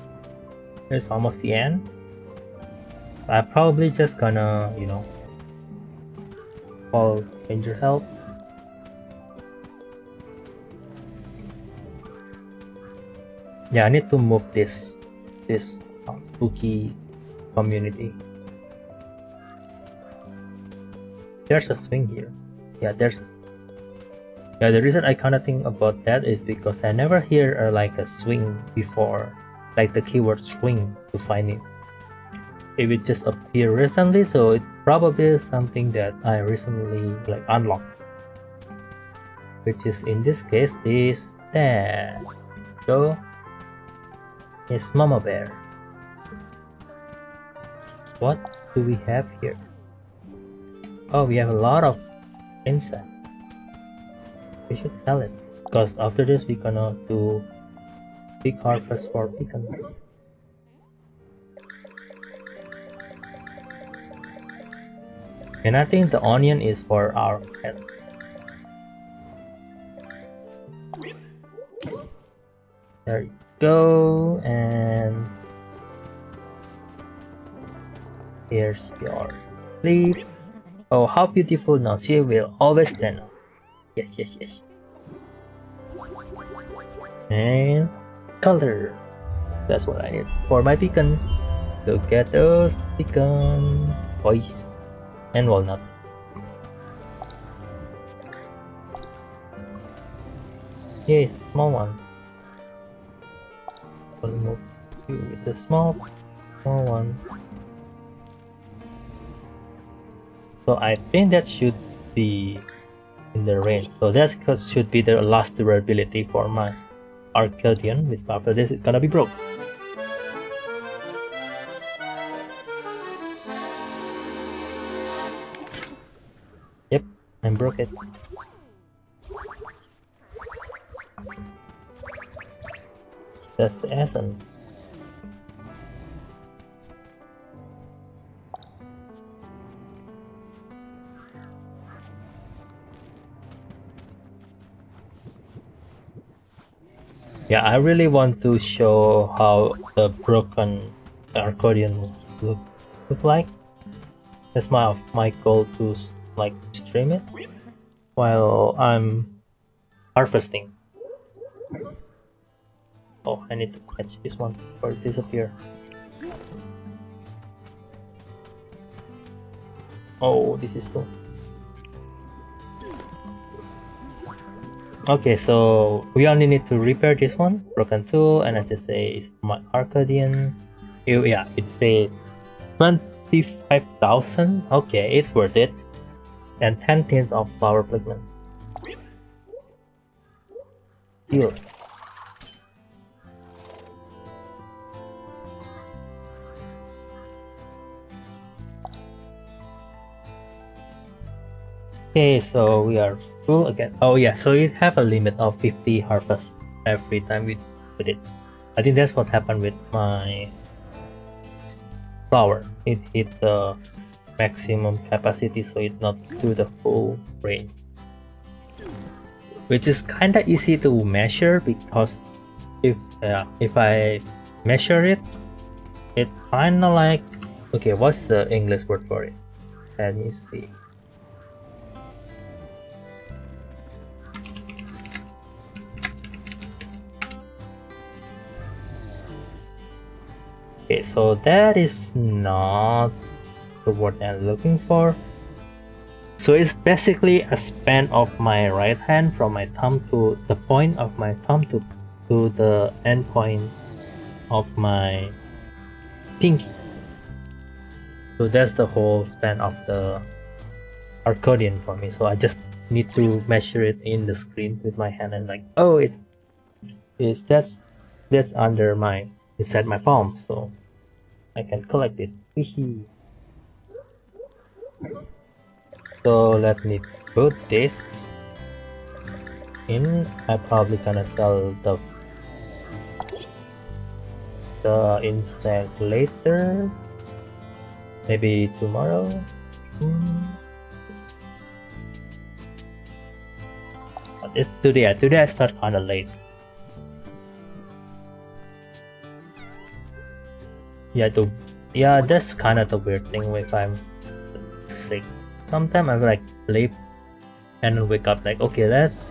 it's almost the end, I'm probably just gonna, you know, call Ranger help. Yeah, I need to move this spooky community. There's a swing here. Yeah, there's a... yeah, the reason I kinda think about that is because I never hear like a swing before, like the keyword swing to find it. It just appeared recently, so it probably is something that I recently like unlocked, which is in this case is that. So it's Mama Bear. What do we have here? Oh, we have a lot of insect. We should sell it, because after this we're gonna do big harvest for pecan. And I think the onion is for our pet. There you go. And here's your leaf. Oh, how beautiful. Now she will always stand up. Yes, yes, yes. And color. That's what I need for my pecan. Look at those pecan boys and walnut. Yes, small one. One more, two with the small one. So I think that should be in the range. So that should be the last durability for my Arcadian, which after this is gonna be broke. Yep, I broke it. That's the essence. Yeah, I really want to show how the broken accordion look like. That's my goal, to like stream it while I'm harvesting. Oh, I need to catch this one before it disappears. Oh, this is so... Okay, so we only need to repair this one, broken tool, and I just say it's my Arcadian. Yeah, it says 25,000. Okay, it's worth it. And 10 tins of flower pigment. Deal. Okay, so we are full again. Oh yeah, so it have a limit of 50 harvests every time we put it. I think that's what happened with my flower. It hit the maximum capacity, so it not do the full range, which is kinda easy to measure, because if I measure it, it's kinda like, okay, what's the English word for it? Let me see. Okay, so that is not the word I'm looking for. So it's basically a span of my right hand from my thumb to the point of my thumb to the end point of my pinky. So that's the whole span of the accordion for me. So I just need to measure it in the screen with my hand and like, oh, that's under my... inside my palm, so I can collect it. So let me put this in. I probably gonna sell the insect later, maybe tomorrow. But it's today. Today I start kinda late. Yeah, that's kind of the weird thing if I'm sick. Sometimes I'm like sleep and wake up like, okay, that's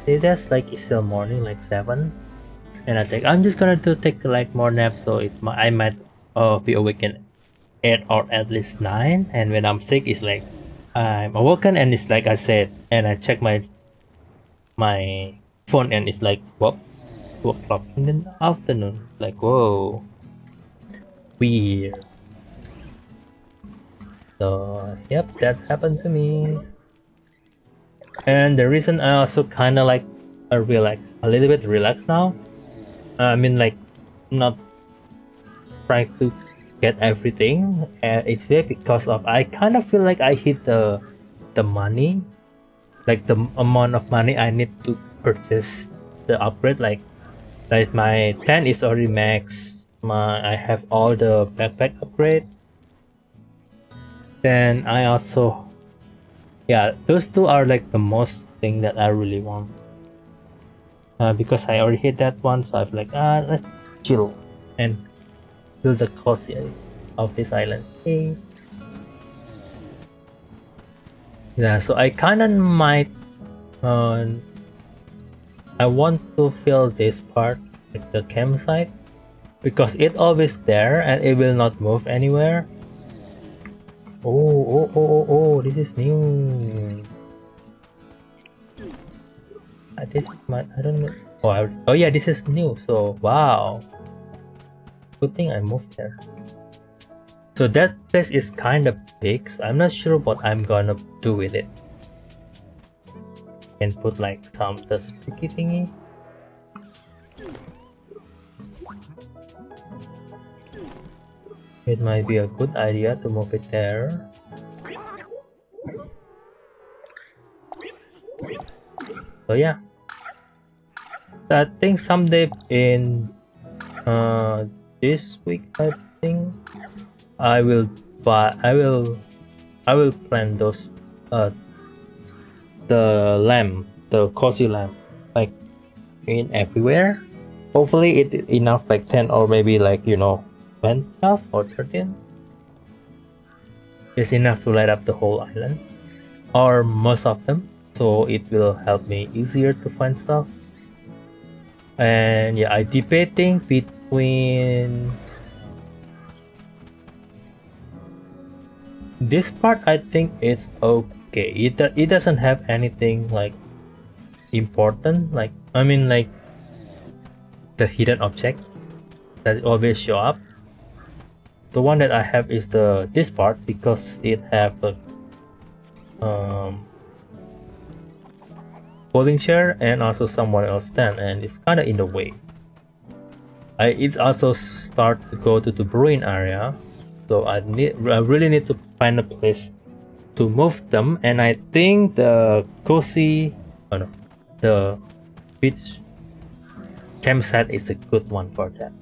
like it's still morning, like 7, and I'm just gonna take like more nap, so I might be awakened 8 or at least 9. And when I'm sick, it's like I'm awoken and it's like I said, and I check my phone and it's like, whoop, 2 o'clock in the afternoon. Like, whoa. Weird. So yep, that happened to me. And the reason I also kind of like a little bit relaxed now, I mean like not trying to get everything each day, because of I kind of feel like I hit the money, like the amount of money I need to purchase the upgrade. Like my 10 is already maxed. I have all the backpack upgrade. Then I also, yeah, those two are like the most thing that I really want, because I already hit that one. So I'm like, let's chill and build the coast of this island. Hey. Yeah, so I kind of might, I want to fill this part, like the campsite, because it's always there and it will not move anywhere. Oh, this is new. This is my, I don't know. Oh yeah, this is new, so wow. Good thing I moved there. So that place is kind of big, so I'm not sure what I'm gonna do with it. Can put like some the spooky thingy. It might be a good idea to move it there. So yeah, I think someday in this week, I think I will buy. I will plant those the lamp, the cozy lamp, like in everywhere. Hopefully, it is enough like 10 or maybe like 12 or 13. It's enough to light up the whole island or most of them. So it will help me easier to find stuff. And yeah, I debating between this part. I think it's okay. It doesn't have anything like important. Like I mean, like the hidden object that always show up. The one that I have is this part because it have a folding chair and also someone else stand, and it's kind of in the way. It also start to go to the brewing area, so I really need to find a place to move them. And I think the cozy, the beach campsite is a good one for that.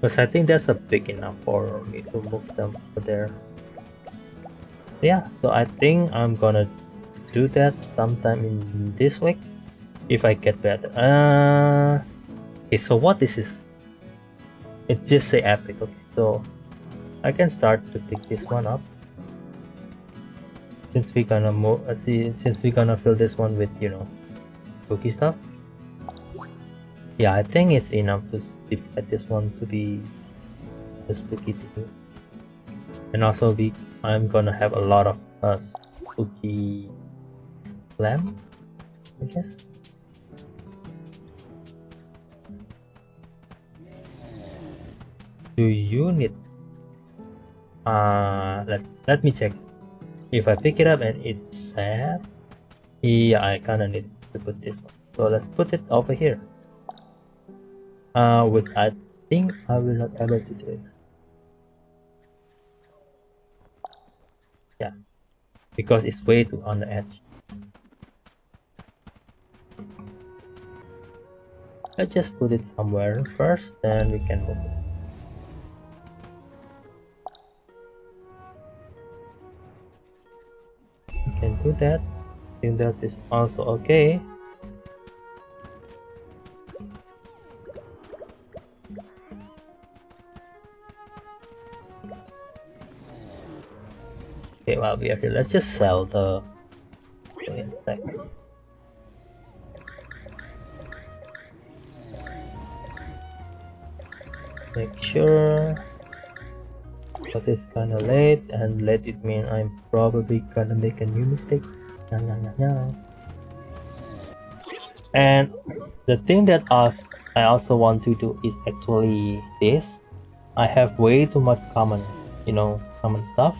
Because I think that's a big enough for me to move them over there. Yeah, so I think I'm gonna do that sometime in this week if I get better. Okay, so what this is, it just say epic. Okay, so I can start to pick this one up since we're gonna move. Since we're gonna fill this one with cookie stuff. Yeah, I think it's enough to get this one to be a spooky thing. And also I'm gonna have a lot of spooky lamp, I guess. Do you need let me check if I pick it up and it's sad. Yeah, I kinda need to put this one, so let's put it over here, which I think I will not be able to do it. Yeah, because it's way too on the edge. Let's just put it somewhere first, then we can move it. We can do that. I think that is also okay. Okay, while we are here, let's just sell the stack. Make sure that it's kinda late, and late it means I'm probably gonna make a new mistake. And the thing that I also want to do is actually this. I have way too much common, common stuff.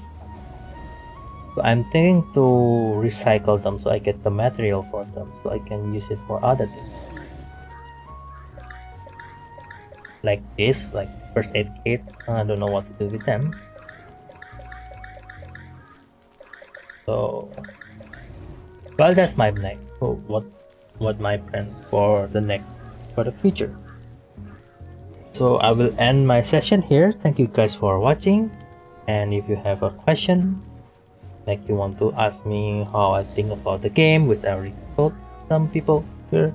So I'm thinking to recycle them so I get the material for them so I can use it for other things. Like this, like first aid kit. I don't know what to do with them. So, well, that's my plan. So what my plan for the future. So I will end my session here. Thank you guys for watching. And if you have a question, like you want to ask me how I think about the game, which I already told some people here,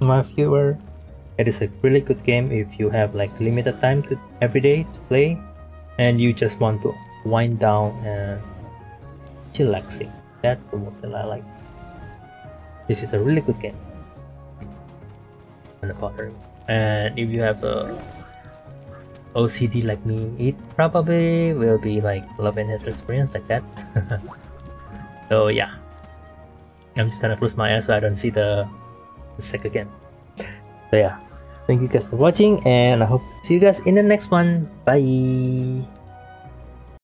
my viewer, it is a really good game if you have like limited time to every day to play and you just want to wind down and chillaxing. That's the mode that I like. This is a really good game. And if you have a OCD like me, it probably will be like love and hate experience like that. So yeah, I'm just gonna close my eyes so I don't see the sick again. So yeah, thank you guys for watching, and I hope to see you guys in the next one. Bye.